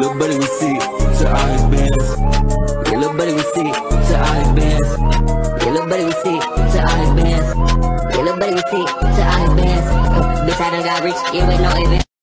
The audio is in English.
little buddy was sick to all his bands. Yeah, little buddy was sick to all his bands. Yeah, little buddy was sick to all his bands. Yeah, little buddy was sick to all his bands. Bitch, I done got rich, yeah, with no event.